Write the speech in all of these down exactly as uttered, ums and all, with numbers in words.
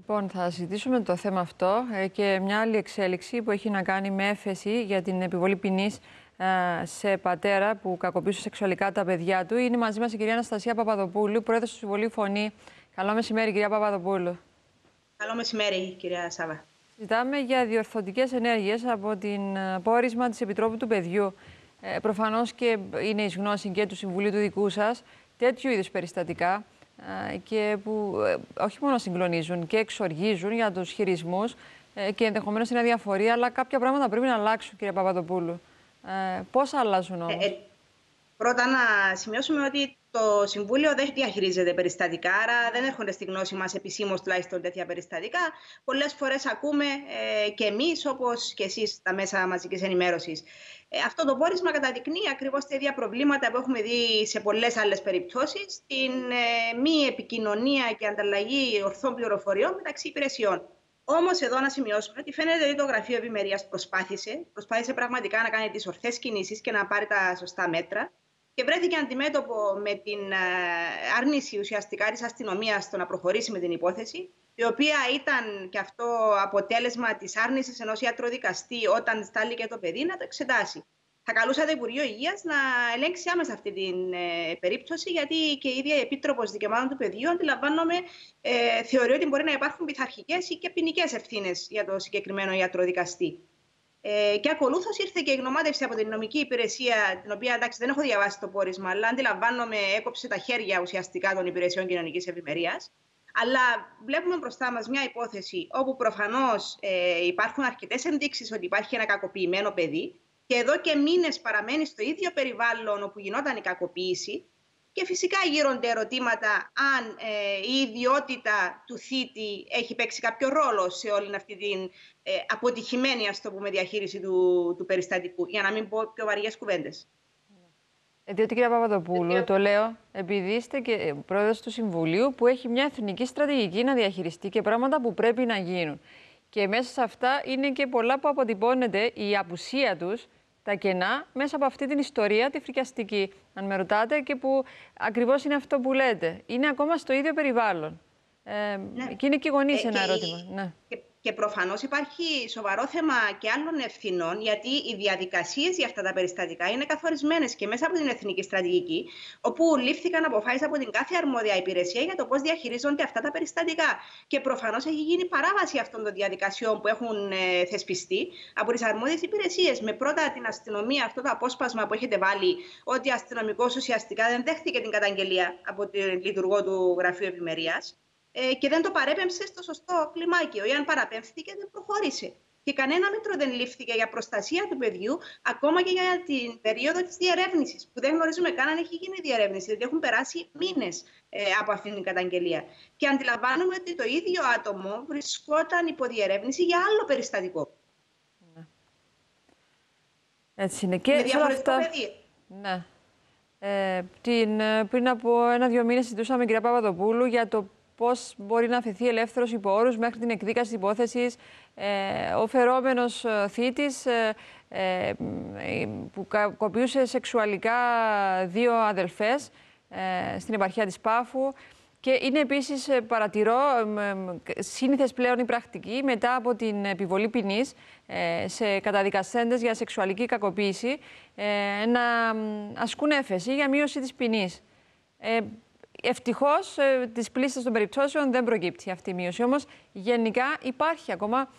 Λοιπόν, θα συζητήσουμε το θέμα αυτό και μια άλλη εξέλιξη που έχει να κάνει με έφεση για την επιβολή ποινής σε πατέρα που κακοποιούσε σεξουαλικά τα παιδιά του. Είναι μαζί μας η κυρία Αναστασία Παπαδοπούλου, πρόεδρος του Συμβολίου Φωνή. Καλό μεσημέρι, κυρία Παπαδοπούλου. Καλό μεσημέρι, κυρία Σάβα. Συζητάμε για διορθωτικές ενέργειες από την πόρισμα της Επιτρόπου του Παιδιού. Ε, προφανώς και είναι εις γνώση και του Συμβουλίου του δικού σας τέτοιου είδους περιστατικά ε, και που ε, όχι μόνο συγκλονίζουν και εξοργίζουν για τους χειρισμούς ε, και ενδεχομένως είναι αδιαφορία, αλλά κάποια πράγματα πρέπει να αλλάξουν, κυρία Παπαδοπούλου. Ε, πώς αλλάζουν όμως? Ε, ε, πρώτα να σημειώσουμε ότι το Συμβούλιο δεν διαχειρίζεται περιστατικά, άρα δεν έρχονται στη γνώση μας επισήμως τουλάχιστον τέτοια περιστατικά. Πολλές φορές ακούμε ε, και εμείς, όπως και εσείς, τα μέσα μαζικής ενημέρωσης. Ε, αυτό το πόρισμα καταδεικνύει ακριβώς τα ίδια προβλήματα που έχουμε δει σε πολλές άλλες περιπτώσεις, την ε, μη επικοινωνία και ανταλλαγή ορθών πληροφοριών μεταξύ υπηρεσιών. Όμως εδώ να σημειώσουμε ότι φαίνεται ότι το Γραφείο Ευημερίας προσπάθησε, προσπάθησε πραγματικά να κάνει τις ορθές κινήσεις και να πάρει τα σωστά μέτρα. Και βρέθηκε αντιμέτωπο με την άρνηση ουσιαστικά της αστυνομίας στο να προχωρήσει με την υπόθεση, η οποία ήταν και αυτό αποτέλεσμα της άρνησης ενός ιατροδικαστή όταν στάλθηκε το παιδί να το εξετάσει. Θα καλούσα το Υπουργείο Υγείας να ελέγξει άμεσα αυτή την ε, περίπτωση, γιατί και η ίδια η Επίτροπος Δικαιμάτων του Παιδιού, αντιλαμβάνομαι, ε, θεωρεί ότι μπορεί να υπάρχουν πειθαρχικές ή και ποινικές ευθύνες για το συγκεκριμένο ιατροδικαστή. Ε, και ακολούθως ήρθε και η γνωμάτευση από την νομική υπηρεσία, την οποία εντάξει δεν έχω διαβάσει το πόρισμα, αλλά αντιλαμβάνομαι έκοψε τα χέρια ουσιαστικά των υπηρεσιών κοινωνικής ευημερίας. Αλλά βλέπουμε μπροστά μας μια υπόθεση όπου προφανώς ε, υπάρχουν αρκετές ενδείξεις ότι υπάρχει ένα κακοποιημένο παιδί. Και εδώ και μήνες παραμένει στο ίδιο περιβάλλον όπου γινόταν η κακοποίηση. Και φυσικά γύρονται ερωτήματα αν ε, η ιδιότητα του θήτη έχει παίξει κάποιο ρόλο σε όλη αυτή την ε, αποτυχημένη, ας το πούμε, διαχείριση του, του περιστατικού. Για να μην πω πιο βαριές κουβέντες. Ε, διότι, κυρία Παπαδοπούλου, ε, το λέω επειδή είστε και πρόεδρος του Συμβουλίου που έχει μια εθνική στρατηγική να διαχειριστεί και πράγματα που πρέπει να γίνουν. Και μέσα σε αυτά είναι και πολλά που αποτυπώνεται η απουσία τους, τα κενά, μέσα από αυτή την ιστορία, τη φρικιαστική, αν με ρωτάτε, και που ακριβώς είναι αυτό που λέτε. Είναι ακόμα στο ίδιο περιβάλλον. Ε, ναι. Και είναι και οι γονείς ε, ένα και ερώτημα. Η... Ναι. Και, και προφανώς υπάρχει σοβαρό θέμα και άλλων ευθυνών, γιατί οι διαδικασίες για αυτά τα περιστατικά είναι καθορισμένες και μέσα από την Εθνική Στρατηγική, όπου λήφθηκαν αποφάσεις από την κάθε αρμόδια υπηρεσία για το πώς διαχειρίζονται αυτά τα περιστατικά. Και προφανώς έχει γίνει παράβαση αυτών των διαδικασιών που έχουν ε, θεσπιστεί από τις αρμόδιες υπηρεσίες. Με πρώτα την αστυνομία, αυτό το απόσπασμα που έχετε βάλει, ότι ο αστυνομικός ουσιαστικά δεν δέχτηκε την καταγγελία από τον λειτουργό του Γραφείου Ευημερίας. Και δεν το παρέπεμψε στο σωστό κλιμάκιο, ή αν παραπέμφθηκε δεν προχώρησε. Και κανένα μέτρο δεν λήφθηκε για προστασία του παιδιού, ακόμα και για την περίοδο της διερεύνησης, που δεν γνωρίζουμε καν αν έχει γίνει διερεύνηση, διότι έχουν περάσει μήνες ε, από αυτήν την καταγγελία. Και αντιλαμβάνομαι ότι το ίδιο άτομο βρισκόταν υπό διερεύνηση για άλλο περιστατικό. Ναι. Έτσι είναι και με διαφορετικό αυτά... παιδί. Ναι. Ε, την, πριν από ένα-δύο μήνες συζητούσαμε, κυρία Παπαδοπούλου, για το πώς μπορεί να αφαιθεί ελεύθερος υπό όρους μέχρι την εκδίκαση της υπόθεσης. Ε, ο φερόμενος θήτης ε, ε, που κακοποιούσε σεξουαλικά δύο αδελφές ε, στην επαρχία της Πάφου. Και είναι επίσης, παρατηρώ, ε, σύνηθες πλέον η πρακτική μετά από την επιβολή ποινής ε, σε καταδικασέντες για σεξουαλική κακοποίηση ε, να ασκούν έφεση για μείωση της ποινής. Ε, Ευτυχώς, ε, της πλήσης των περιπτώσεων δεν προκύπτει αυτή η μείωση. Όμως, γενικά υπάρχει ακόμα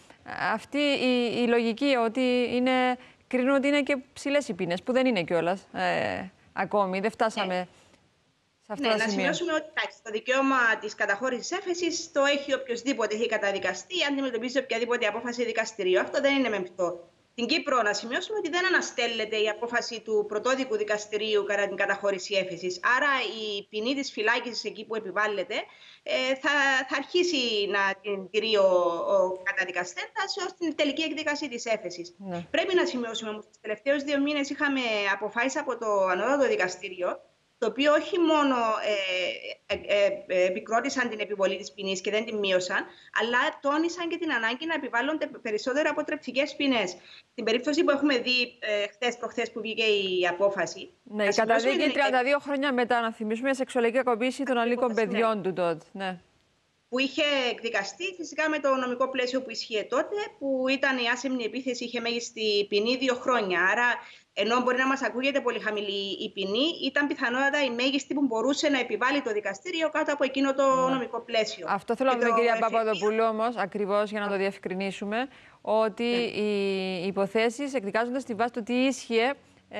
αυτή η, η λογική ότι είναι, κρίνουν ότι είναι και ψηλές οι ποινές, που δεν είναι κιόλας ε, ακόμη. Δεν φτάσαμε ε. σε αυτά ναι, τα σημεία. Να σημειώσουμε ότι τάξη, το δικαίωμα της καταχώρησης έφεσης το έχει οποιοδήποτε έχει καταδικαστεί, αντιμετωπίζει οποιαδήποτε απόφαση δικαστηρίου. Αυτό δεν είναι μεμπτό. Στην Κύπρο, να σημειώσουμε ότι δεν αναστέλλεται η απόφαση του πρωτόδικου δικαστηρίου κατά την καταχώρηση έφεσης. Άρα η ποινή της φυλάκισης εκεί που επιβάλλεται θα, θα αρχίσει να την τηρεί ο, ο καταδικαστέντας ως την τελική εκδίκαση της έφεσης. Ναι. Πρέπει να σημειώσουμε όμως ότι τους τελευταίους δύο μήνες είχαμε αποφάσεις από το Ανώτατο Δικαστήριο, το οποίο όχι μόνο ε, ε, ε, επικρότησαν την επιβολή της ποινής και δεν την μείωσαν, αλλά τόνισαν και την ανάγκη να επιβάλλονται περισσότερο αποτρεπτικές ποινές. Στην περίπτωση που έχουμε δει ε, χθες προχθές που βγήκε η απόφαση... Ναι, η καταδίκη τριάντα δύο χρόνια μετά, να θυμίσουμε, η σεξουαλική κακοποίηση των ανήλικων παιδιών του τότε. Ναι. που είχε εκδικαστεί φυσικά με το νομικό πλαίσιο που ισχύει τότε, που ήταν η άσεμνη επίθεση, είχε μέγιστη ποινή δύο χρόνια. Άρα, ενώ μπορεί να μας ακούγεται πολύ χαμηλή η ποινή, ήταν πιθανότατα η μέγιστη που μπορούσε να επιβάλλει το δικαστήριο κάτω από εκείνο το mm. νομικό πλαίσιο. Αυτό θέλω να δούμε, κυρία Παπαδοπούλου, όμως, ακριβώς για να το διευκρινίσουμε, ότι yeah. οι υποθέσεις εκδικάζονται στη βάση του τι ίσχυε ε,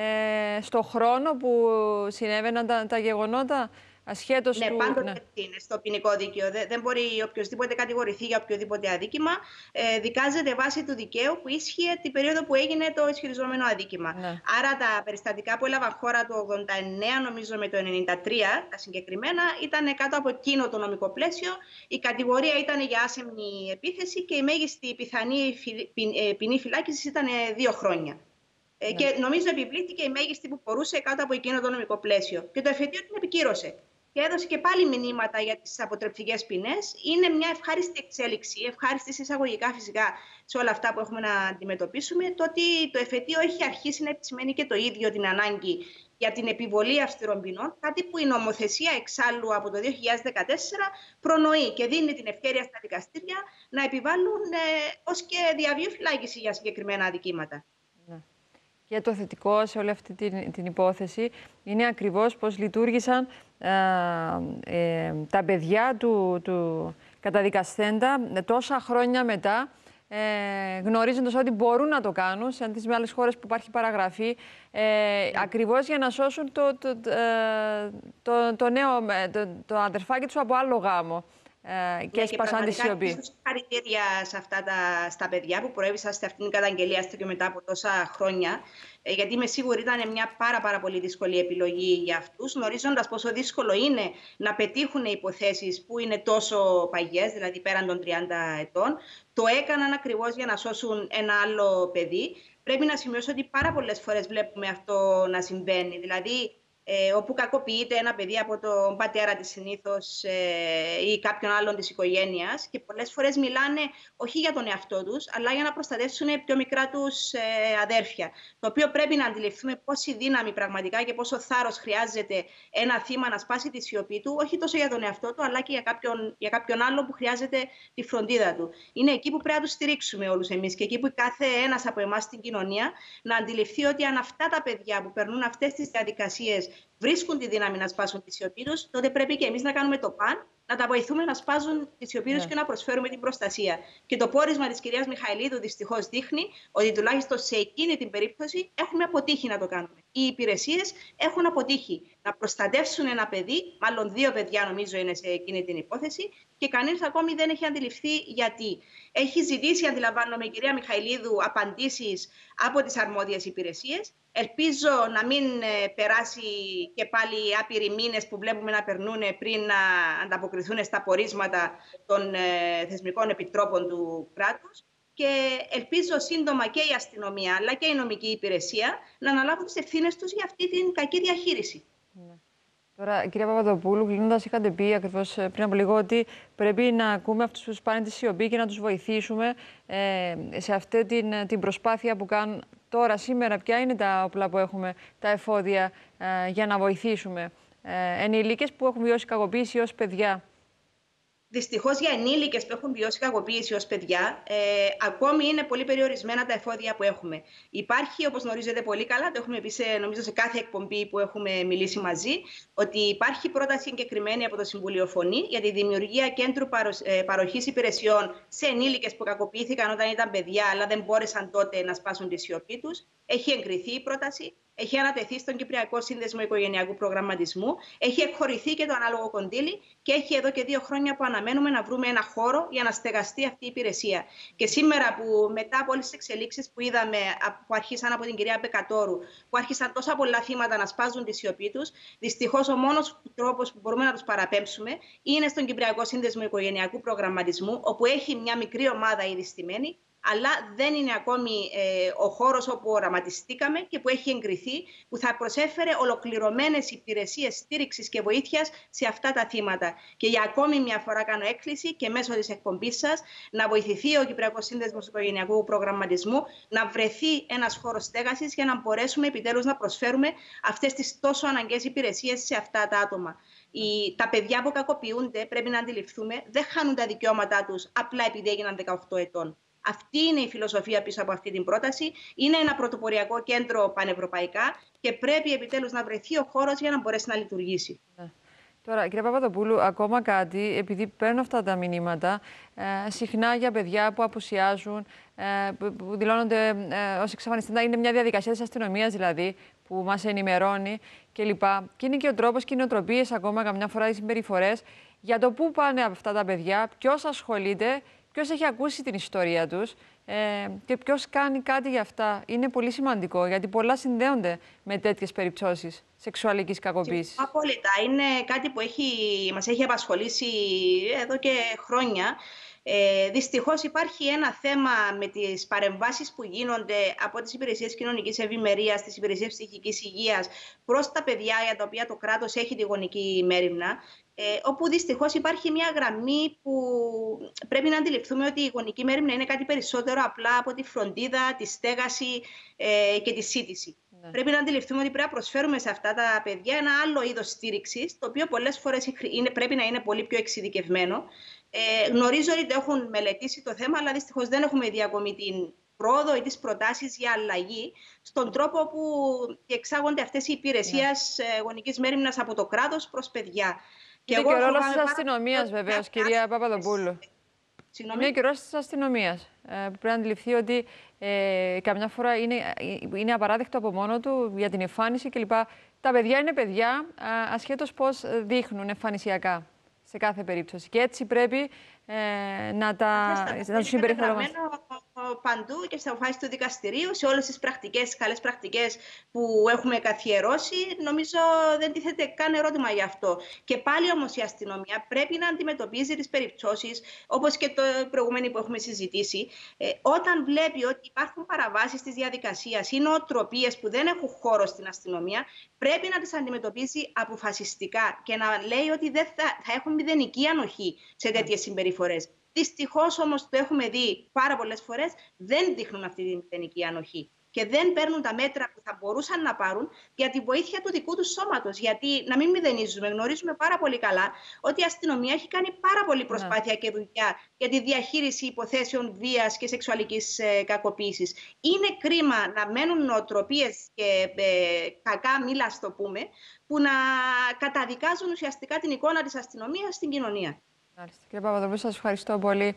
στο χρόνο που συνέβαιναν τα, τα γεγονότα. Ασχέτως ναι, του... πάντοτε ναι. είναι στο ποινικό δίκαιο. Δεν μπορεί οποιοδήποτε κατηγορηθεί για οποιοδήποτε αδίκημα. Ε, δικάζεται βάσει του δικαίου που ίσχυε την περίοδο που έγινε το ισχυριζόμενο αδίκημα. Ναι. Άρα τα περιστατικά που έλαβαν χώρα το ογδόντα εννέα, νομίζω, με το ενενήντα τρία, τα συγκεκριμένα, ήταν κάτω από εκείνο το νομικό πλαίσιο. Η κατηγορία ήταν για άσεμνη επίθεση και η μέγιστη πιθανή ποινή φυλάκισης ήταν δύο χρόνια. Ναι. Και νομίζω επιβλήθηκε η μέγιστη που μπορούσε κάτω από εκείνο το νομικό πλαίσιο. Και το εφετείο την επικύρωσε. Και έδωσε και πάλι μηνύματα για τις αποτρεπτικές ποινές. Είναι μια ευχάριστη εξέλιξη, ευχάριστη εισαγωγικά φυσικά σε όλα αυτά που έχουμε να αντιμετωπίσουμε. Το ότι το εφετείο έχει αρχίσει να επισημαίνει και το ίδιο την ανάγκη για την επιβολή αυστηρών ποινών, κάτι που η νομοθεσία εξάλλου από το δύο χιλιάδες δεκατέσσερα προνοεί και δίνει την ευκαιρία στα δικαστήρια να επιβάλλουν ε, ως και διαβίου φυλάκιση για συγκεκριμένα αδικήματα. Και το θετικό σε όλη αυτή την, την υπόθεση είναι ακριβώς πώς λειτουργήσαν ε, ε, τα παιδιά του, του καταδικαστέντα τόσα χρόνια μετά, ε, γνωρίζοντας ότι μπορούν να το κάνουν σε αντίστοιχες με άλλες χώρες που υπάρχει παραγραφή, ε, ακριβώς για να σώσουν το, το, το, το, το νέο το, το αδερφάκι τους από άλλο γάμο. Ε, και σπασάν τη σιωπή. Συγχαρητήρια σε αυτά τα στα παιδιά που προέβησαν σε αυτήν την καταγγελία και μετά από τόσα χρόνια. Γιατί είμαι σίγουρη ήταν μια πάρα, πάρα πολύ δύσκολη επιλογή για αυτούς, γνωρίζοντας πόσο δύσκολο είναι να πετύχουν υποθέσεις που είναι τόσο παγιές, δηλαδή πέραν των τριάντα ετών. Το έκαναν ακριβώς για να σώσουν ένα άλλο παιδί. Πρέπει να σημειώσω ότι πάρα πολλές φορές βλέπουμε αυτό να συμβαίνει. Δηλαδή, Ε, όπου κακοποιείται ένα παιδί από τον πατέρα της συνήθως ε, ή κάποιον άλλον της οικογένειας και πολλές φορές μιλάνε όχι για τον εαυτό τους, αλλά για να προστατεύσουν πιο μικρά τους ε, αδέρφια. Το οποίο πρέπει να αντιληφθούμε πόση δύναμη πραγματικά και πόσο θάρρος χρειάζεται ένα θύμα να σπάσει τη σιωπή του, όχι τόσο για τον εαυτό του, αλλά και για κάποιον, για κάποιον άλλον που χρειάζεται τη φροντίδα του. Είναι εκεί που πρέπει να τους στηρίξουμε όλους εμείς και εκεί που κάθε ένας από εμάς στην κοινωνία να αντιληφθεί ότι αν αυτά τα παιδιά που περνούν αυτές τις διαδικασίες βρίσκουν τη δύναμη να σπάσουν τη σιωπή τους, τότε πρέπει και εμείς να κάνουμε το παν, να τα βοηθούμε να σπάζουν τη σιωπή τους ναι. και να προσφέρουμε την προστασία. Και το πόρισμα της κυρίας Μιχαηλίδου δυστυχώς δείχνει ότι τουλάχιστον σε εκείνη την περίπτωση έχουμε αποτύχει να το κάνουμε. Οι υπηρεσίες έχουν αποτύχει να προστατεύσουν ένα παιδί, μάλλον δύο παιδιά νομίζω είναι σε εκείνη την υπόθεση, και κανείς ακόμη δεν έχει αντιληφθεί γιατί. Έχει ζητήσει, αντιλαμβάνομαι, η κυρία Μιχαηλίδου απαντήσεις από τις αρμόδιες υπηρεσίες. Ελπίζω να μην περάσει και πάλι άπειροι μήνες που βλέπουμε να περνούν πριν να ανταποκριθούν στα πορίσματα των θεσμικών επιτρόπων του κράτους. Και ελπίζω σύντομα και η αστυνομία αλλά και η νομική υπηρεσία να αναλάβουν τις ευθύνες τους για αυτή την κακή διαχείριση. Ναι. Τώρα, κυρία Παπαδοπούλου, κλείνοντας, είχατε πει ακριβώς πριν από λίγο ότι πρέπει να ακούμε αυτούς που σπάνε τη σιωπή και να τους βοηθήσουμε ε, σε αυτή την, την προσπάθεια που κάνουν τώρα, σήμερα. Ποια είναι τα όπλα που έχουμε, τα εφόδια ε, για να βοηθήσουμε ε, ενηλίκες που έχουν βιώσει κακοποίηση ως παιδιά. Δυστυχώς για ενήλικες που έχουν βιώσει κακοποίηση ως παιδιά, ε, ακόμη είναι πολύ περιορισμένα τα εφόδια που έχουμε. Υπάρχει, όπως γνωρίζετε πολύ καλά, το έχουμε πει σε, νομίζω σε κάθε εκπομπή που έχουμε μιλήσει μαζί, ότι υπάρχει πρόταση συγκεκριμένη από το Συμβουλίο Φωνή για τη δημιουργία κέντρου παροχής υπηρεσιών σε ενήλικες που κακοποιήθηκαν όταν ήταν παιδιά, αλλά δεν μπόρεσαν τότε να σπάσουν τη σιωπή τους. Έχει εγκριθεί η πρόταση. Έχει ανατεθεί στον Κυπριακό Σύνδεσμο Οικογενειακού Προγραμματισμού. Έχει εκχωρηθεί και το ανάλογο κονδύλι και έχει εδώ και δύο χρόνια που αναμένουμε να βρούμε ένα χώρο για να στεγαστεί αυτή η υπηρεσία. Και σήμερα, που μετά από όλες τις εξελίξεις που είδαμε, που αρχίσαν από την κυρία Μπεκατόρου, που άρχισαν τόσα πολλά θύματα να σπάζουν τη σιωπή τους, δυστυχώς ο μόνος τρόπος που μπορούμε να τους παραπέμψουμε είναι στον Κυπριακό Σύνδεσμο Οικογενειακού Προγραμματισμού, όπου έχει μια μικρή ομάδα ήδη στημένη. Αλλά δεν είναι ακόμη ε, ο χώρος όπου οραματιστήκαμε και που έχει εγκριθεί, που θα προσέφερε ολοκληρωμένες υπηρεσίες στήριξης και βοήθειας σε αυτά τα θύματα. Και για ακόμη μια φορά κάνω έκκληση και μέσω της εκπομπής σας να βοηθηθεί ο Κυπριακός Σύνδεσμος Οικογενειακού Προγραμματισμού, να βρεθεί ένας χώρος στέγασης για να μπορέσουμε επιτέλους να προσφέρουμε αυτές τις τόσο αναγκαίες υπηρεσίες σε αυτά τα άτομα. Οι, τα παιδιά που κακοποιούνται, πρέπει να αντιληφθούμε, δεν χάνουν τα δικαιώματά τους απλά επειδή έγιναν δεκαοκτώ ετών. Αυτή είναι η φιλοσοφία πίσω από αυτή την πρόταση. Είναι ένα πρωτοποριακό κέντρο πανευρωπαϊκά και πρέπει επιτέλους να βρεθεί ο χώρος για να μπορέσει να λειτουργήσει. Ναι. Τώρα, κύριε Παπαδοπούλου, ακόμα κάτι, επειδή παίρνω αυτά τα μηνύματα, ε, συχνά για παιδιά που απουσιάζουν, ε, που δηλώνονται ε, ως εξαφανιστικά, είναι μια διαδικασία της αστυνομίας δηλαδή, που μας ενημερώνει κλπ. Και είναι και ο τρόπος και οι νοοτροπίες, ακόμα καμιά φορά οι συμπεριφορές, για το πού πάνε αυτά τα παιδιά, ποιος ασχολείται, ποιος έχει ακούσει την ιστορία τους ε, και ποιος κάνει κάτι για αυτά. Είναι πολύ σημαντικό, γιατί πολλά συνδέονται με τέτοιες περιπτώσεις σεξουαλικής κακοποίησης. Απόλυτα. Είναι κάτι που έχει, μας έχει απασχολήσει εδώ και χρόνια. Ε, δυστυχώς υπάρχει ένα θέμα με τις παρεμβάσεις που γίνονται από τις υπηρεσίες κοινωνικής ευημερίας, τις υπηρεσίες ψυχικής υγείας προς τα παιδιά για τα οποία το κράτος έχει τη γονική μέριμνα, ε, όπου δυστυχώς υπάρχει μια γραμμή που πρέπει να αντιληφθούμε ότι η γονική μέριμνα είναι κάτι περισσότερο απλά από τη φροντίδα, τη στέγαση ε, και τη σύντηση. Ναι. Πρέπει να αντιληφθούμε ότι πρέπει να προσφέρουμε σε αυτά τα παιδιά ένα άλλο είδος στήριξης, το οποίο πολλές φορές είναι, πρέπει να είναι πολύ πιο εξειδικευμένο. Ε, γνωρίζω ότι έχουν μελετήσει το θέμα, αλλά δυστυχώς δεν έχουμε δει ακόμη την πρόοδο ή τις προτάσεις για αλλαγή στον τρόπο που εξάγονται αυτές οι υπηρεσίες yeah. γονικής μέριμνας από το κράτος προς παιδιά. Και είναι και ο ρόλος της αστυνομίας, βεβαίως, κυρία Παπαδοπούλου. Συγγνώμη. Είναι και ο ρόλος της αστυνομίας. Ε, πρέπει να αντιληφθεί ότι ε, καμιά φορά είναι, είναι απαράδεκτο από μόνο του για την εμφάνιση κλπ. Τα παιδιά είναι παιδιά, ασχέτως πώς δείχνουν εμφανισιακά. Σε κάθε περίπτωση. Και έτσι πρέπει ε, να, τα, να τους συμπεριφερόμαστε. Παντού και στα αποφάσεις του δικαστηρίου, σε όλες τις πρακτικές, καλές πρακτικές που έχουμε καθιερώσει, νομίζω δεν τίθεται καν ερώτημα γι' αυτό. Και πάλι όμως η αστυνομία πρέπει να αντιμετωπίζει τις περιπτώσεις, όπως και το προηγούμενο που έχουμε συζητήσει, ε, όταν βλέπει ότι υπάρχουν παραβάσεις της διαδικασίας ή νοοτροπίες που δεν έχουν χώρο στην αστυνομία, πρέπει να τις αντιμετωπίζει αποφασιστικά και να λέει ότι δεν θα, θα έχουν μηδενική ανοχή σε τέτοιες συμπεριφορές. Δυστυχώς όμως το έχουμε δει πάρα πολλές φορές, δεν δείχνουν αυτή τη μηδενική ανοχή και δεν παίρνουν τα μέτρα που θα μπορούσαν να πάρουν για τη βοήθεια του δικού του σώματος. Γιατί να μην μηδενίζουμε, γνωρίζουμε πάρα πολύ καλά ότι η αστυνομία έχει κάνει πάρα πολύ προσπάθεια yeah. και δουλειά για τη διαχείριση υποθέσεων βίας και σεξουαλικής ε, κακοποίησης. Είναι κρίμα να μένουν νοοτροπίες και ε, κακά μήλα, ας το πούμε, που να καταδικάζουν ουσιαστικά την εικόνα της αστυνομίας στην κοινωνία. Κύριε Παπαδοπούλου, σας ευχαριστώ πολύ.